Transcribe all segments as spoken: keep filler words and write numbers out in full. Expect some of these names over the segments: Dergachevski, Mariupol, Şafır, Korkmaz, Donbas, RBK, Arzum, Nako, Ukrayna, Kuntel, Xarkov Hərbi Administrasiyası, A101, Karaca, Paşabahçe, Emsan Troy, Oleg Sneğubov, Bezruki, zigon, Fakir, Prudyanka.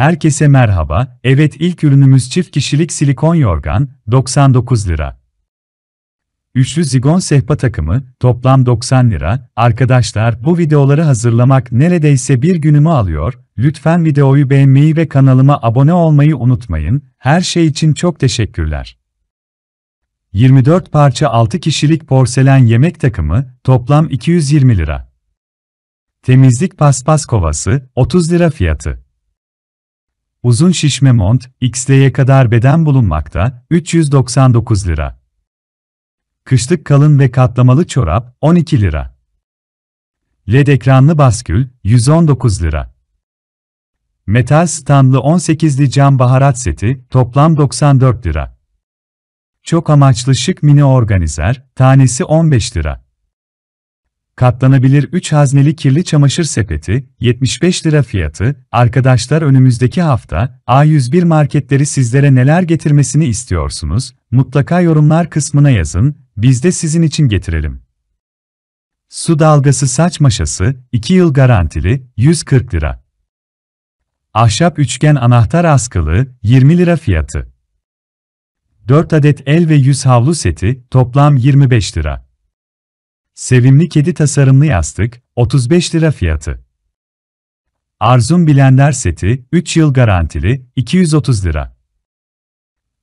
Herkese merhaba, evet ilk ürünümüz çift kişilik silikon yorgan, doksan dokuz lira. Üçlü zigon sehpa takımı, toplam doksan lira. Arkadaşlar bu videoları hazırlamak neredeyse bir günümü alıyor, lütfen videoyu beğenmeyi ve kanalıma abone olmayı unutmayın, her şey için çok teşekkürler. yirmi dört parça altı kişilik porselen yemek takımı, toplam iki yüz yirmi lira. Temizlik paspas kovası, otuz lira fiyatı. Uzun şişme mont, X L'ye kadar beden bulunmakta, üç yüz doksan dokuz lira. Kışlık kalın ve katlamalı çorap, on iki lira. L E D ekranlı baskül, yüz on dokuz lira. Metal standlı on sekizli cam baharat seti, toplam doksan dört lira. Çok amaçlı şık mini organizer, tanesi on beş lira. Katlanabilir üç hazneli kirli çamaşır sepeti, yetmiş beş lira fiyatı. Arkadaşlar önümüzdeki hafta, A yüz bir marketleri sizlere neler getirmesini istiyorsunuz? Mutlaka yorumlar kısmına yazın, biz de sizin için getirelim. Su dalgası saç maşası, iki yıl garantili, yüz kırk lira. Ahşap üçgen anahtar askılı, yirmi lira fiyatı. dört adet el ve yüz havlu seti, toplam yirmi beş lira. Sevimli kedi tasarımlı yastık, otuz beş lira fiyatı. Arzum blender seti, üç yıl garantili, iki yüz otuz lira.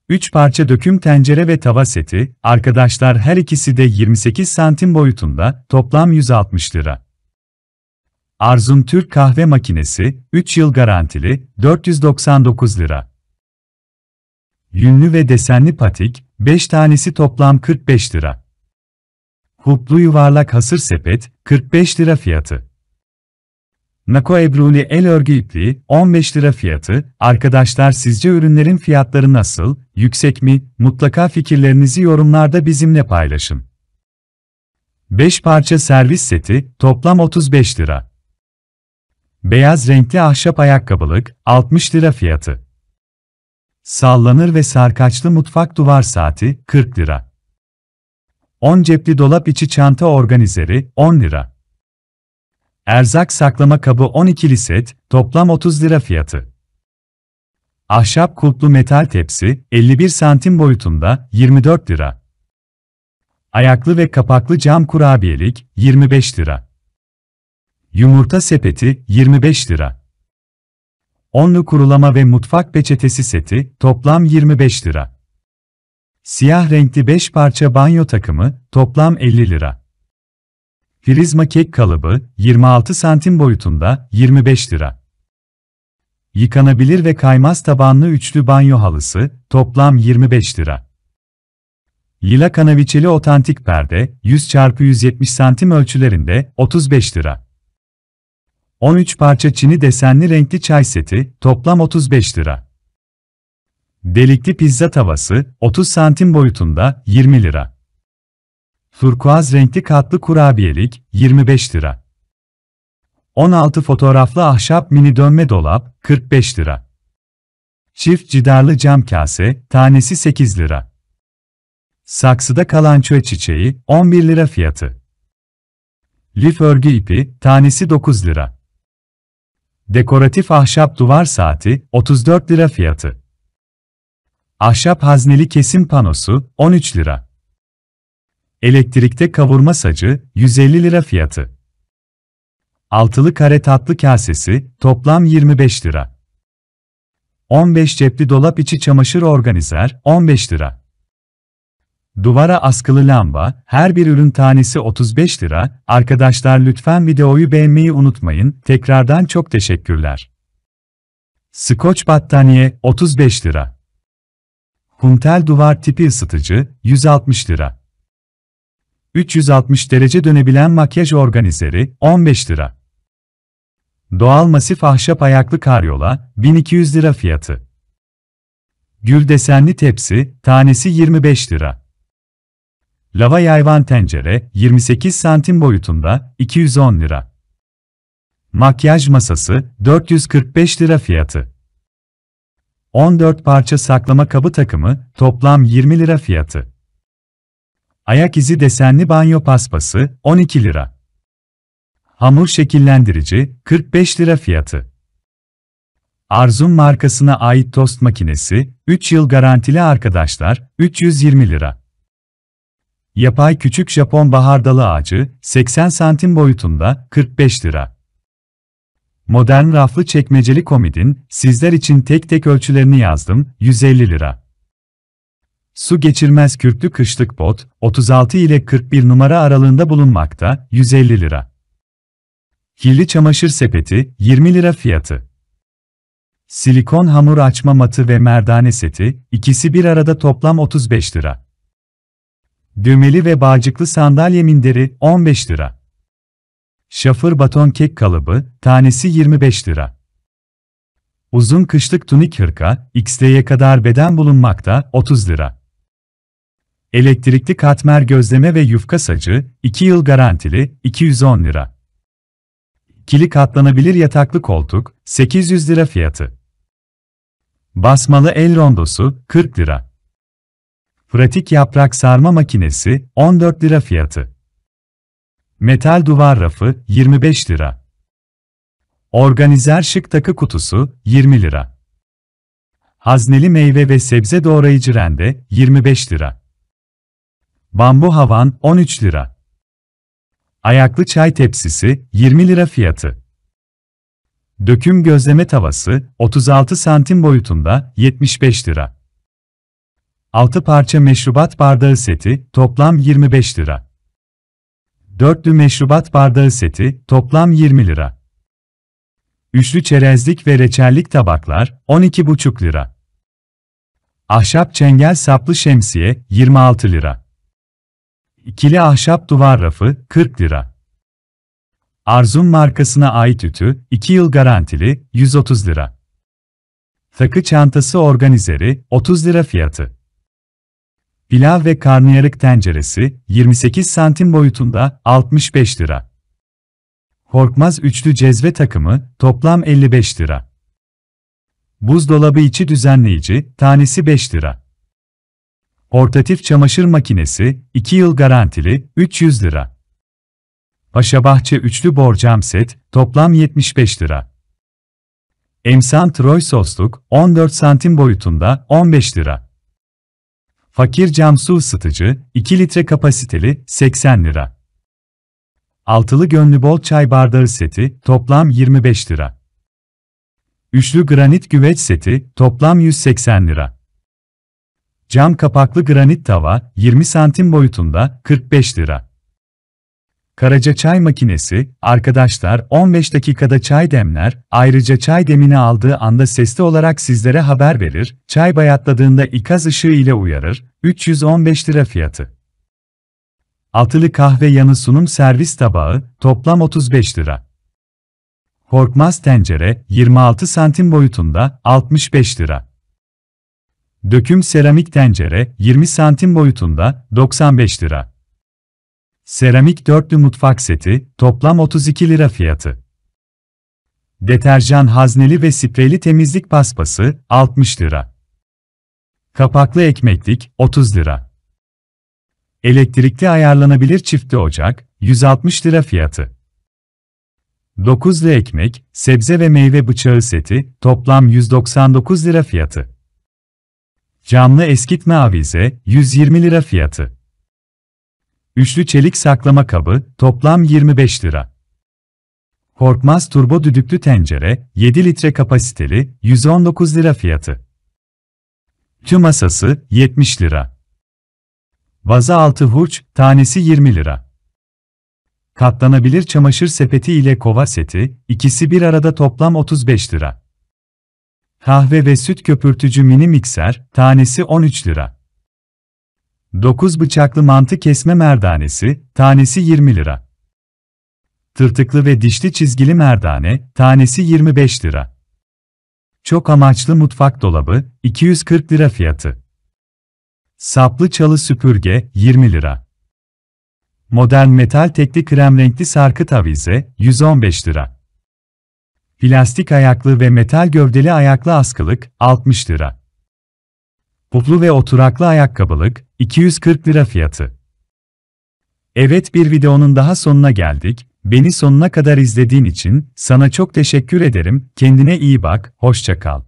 üç parça döküm tencere ve tava seti, arkadaşlar her ikisi de yirmi sekiz santim boyutunda, toplam yüz altmış lira. Arzum Türk kahve makinesi, üç yıl garantili, dört yüz doksan dokuz lira. Yünlü ve desenli patik, beş tanesi toplam kırk beş lira. Huplu yuvarlak hasır sepet, kırk beş lira fiyatı. Nako Ebruli el örgü ipliği, on beş lira fiyatı. Arkadaşlar sizce ürünlerin fiyatları nasıl, yüksek mi? Mutlaka fikirlerinizi yorumlarda bizimle paylaşın. beş parça servis seti, toplam otuz beş lira. Beyaz renkli ahşap ayakkabılık, altmış lira fiyatı. Sallanır ve sarkaçlı mutfak duvar saati, kırk lira. on cepli dolap içi çanta organizeri, on lira. Erzak saklama kabı on ikili set, toplam otuz lira fiyatı. Ahşap kulplu metal tepsi, elli bir santim boyutunda, yirmi dört lira. Ayaklı ve kapaklı cam kurabiyelik, yirmi beş lira. Yumurta sepeti, yirmi beş lira. Onlu kurulama ve mutfak peçetesi seti, toplam yirmi beş lira. Siyah renkli beş parça banyo takımı, toplam elli lira. Prizma kek kalıbı, yirmi altı santim boyutunda, yirmi beş lira. Yıkanabilir ve kaymaz tabanlı üçlü banyo halısı, toplam yirmi beş lira. Lila kanaviçeli otantik perde, yüz çarpı yüz yetmiş santim ölçülerinde, otuz beş lira. on üç parça çini desenli renkli çay seti, toplam otuz beş lira. Delikli pizza tavası, otuz santim boyutunda, yirmi lira. Turkuaz renkli katlı kurabiyelik, yirmi beş lira. on altı fotoğraflı ahşap mini dönme dolap, kırk beş lira. Çift cidarlı cam kase, tanesi sekiz lira. Saksıda kalan çöl çiçeği, on bir lira fiyatı. Lif örgü ipi, tanesi dokuz lira. Dekoratif ahşap duvar saati, otuz dört lira fiyatı. Ahşap hazneli kesim panosu, on üç lira. Elektrikte kavurma sacı, yüz elli lira fiyatı. Altılı kare tatlı kasesi, toplam yirmi beş lira. on beş cepli dolap içi çamaşır organizer, on beş lira. Duvara askılı lamba, her bir ürün tanesi otuz beş lira. Arkadaşlar lütfen videoyu beğenmeyi unutmayın. Tekrardan çok teşekkürler. Skoç battaniye, otuz beş lira. Kuntel duvar tipi ısıtıcı, yüz altmış lira. üç yüz altmış derece dönebilen makyaj organizeri, on beş lira. Doğal masif ahşap ayaklı karyola, bin iki yüz lira fiyatı. Gül desenli tepsi, tanesi yirmi beş lira. Lava yayvan tencere, yirmi sekiz santim boyutunda, iki yüz on lira. Makyaj masası, dört yüz kırk beş lira fiyatı. on dört parça saklama kabı takımı, toplam yirmi lira fiyatı. Ayak izi desenli banyo paspası, on iki lira. Hamur şekillendirici, kırk beş lira fiyatı. Arzum markasına ait tost makinesi, üç yıl garantili arkadaşlar, üç yüz yirmi lira. Yapay küçük Japon bahardalı ağacı, seksen santim boyutunda, kırk beş lira. Modern raflı çekmeceli komodin, sizler için tek tek ölçülerini yazdım, yüz elli lira. Su geçirmez kürklü kışlık bot, otuz altı ile kırk bir numara aralığında bulunmakta, yüz elli lira. Kirli çamaşır sepeti, yirmi lira fiyatı. Silikon hamur açma matı ve merdane seti, ikisi bir arada toplam otuz beş lira. Düğmeli ve bağcıklı sandalye minderi, on beş lira. Şafır baton kek kalıbı, tanesi yirmi beş lira. Uzun kışlık tunik hırka, X L'ye kadar beden bulunmakta, otuz lira. Elektrikli katmer gözleme ve yufka sacı, iki yıl garantili, iki yüz on lira. İkili katlanabilir yataklı koltuk, sekiz yüz lira fiyatı. Basmalı el rondosu, kırk lira. Pratik yaprak sarma makinesi, on dört lira fiyatı. Metal duvar rafı, yirmi beş lira. Organizer şık takı kutusu, yirmi lira. Hazneli meyve ve sebze doğrayıcı rende, yirmi beş lira. Bambu havan, on üç lira. Ayaklı çay tepsisi, yirmi lira fiyatı. Döküm gözleme tavası, otuz altı santim boyutunda, yetmiş beş lira. altı parça meşrubat bardağı seti, toplam yirmi beş lira. dörtlü meşrubat bardağı seti, toplam yirmi lira. Üçlü çerezlik ve reçellik tabaklar, on iki buçuk lira. Ahşap çengel saplı şemsiye, yirmi altı lira. İkili ahşap duvar rafı, kırk lira. Arzum markasına ait ütü, iki yıl garantili, yüz otuz lira. Takı çantası organizeri, otuz lira fiyatı. Pilav ve karnıyarık tenceresi, yirmi sekiz santim boyutunda, altmış beş lira. Korkmaz üçlü cezve takımı, toplam elli beş lira. Buzdolabı içi düzenleyici, tanesi beş lira. Portatif çamaşır makinesi, iki yıl garantili, üç yüz lira. Paşabahçe üçlü borcam set, toplam yetmiş beş lira. Emsan Troy sosluk, on dört santim boyutunda, on beş lira. Fakir cam su ısıtıcı, iki litre kapasiteli, seksen lira. Altılı gönlü bol çay bardağı seti, toplam yirmi beş lira. Üçlü granit güveç seti, toplam yüz seksen lira. Cam kapaklı granit tava, yirmi santim boyutunda, kırk beş lira. Karaca çay makinesi, arkadaşlar on beş dakikada çay demler, ayrıca çay demini aldığı anda sesli olarak sizlere haber verir, çay bayatladığında ikaz ışığı ile uyarır, üç yüz on beş lira fiyatı. Altılı kahve yanı sunum servis tabağı, toplam otuz beş lira. Korkmaz tencere, yirmi altı santim boyutunda, altmış beş lira. Döküm seramik tencere, yirmi santim boyutunda, doksan beş lira. Seramik dörtlü mutfak seti, toplam otuz iki lira fiyatı. Deterjan hazneli ve spreyli temizlik paspası, altmış lira. Kapaklı ekmeklik, otuz lira. Elektrikli ayarlanabilir çiftli ocak, yüz altmış lira fiyatı. dokuzlu ekmek, sebze ve meyve bıçağı seti, toplam yüz doksan dokuz lira fiyatı. Camlı eskitme avize, yüz yirmi lira fiyatı. Üçlü çelik saklama kabı, toplam yirmi beş lira. Korkmaz turbo düdüklü tencere, yedi litre kapasiteli, yüz on dokuz lira fiyatı. Tüm masası, yetmiş lira. Vaza altı hurç, tanesi yirmi lira. Katlanabilir çamaşır sepeti ile kova seti, ikisi bir arada toplam otuz beş lira. Kahve ve süt köpürtücü mini mikser, tanesi on üç lira. dokuz bıçaklı mantı kesme merdanesi, tanesi yirmi lira. Tırtıklı ve dişli çizgili merdane, tanesi yirmi beş lira. Çok amaçlı mutfak dolabı, iki yüz kırk lira fiyatı. Saplı çalı süpürge, yirmi lira. Modern metal tekli krem renkli sarkıt avize, yüz on beş lira. Plastik ayaklı ve metal gövdeli ayaklı askılık, altmış lira. Puflu ve oturaklı ayakkabılık, iki yüz kırk lira fiyatı. Evet, bir videonun daha sonuna geldik. Beni sonuna kadar izlediğin için sana çok teşekkür ederim. Kendine iyi bak, hoşça kal.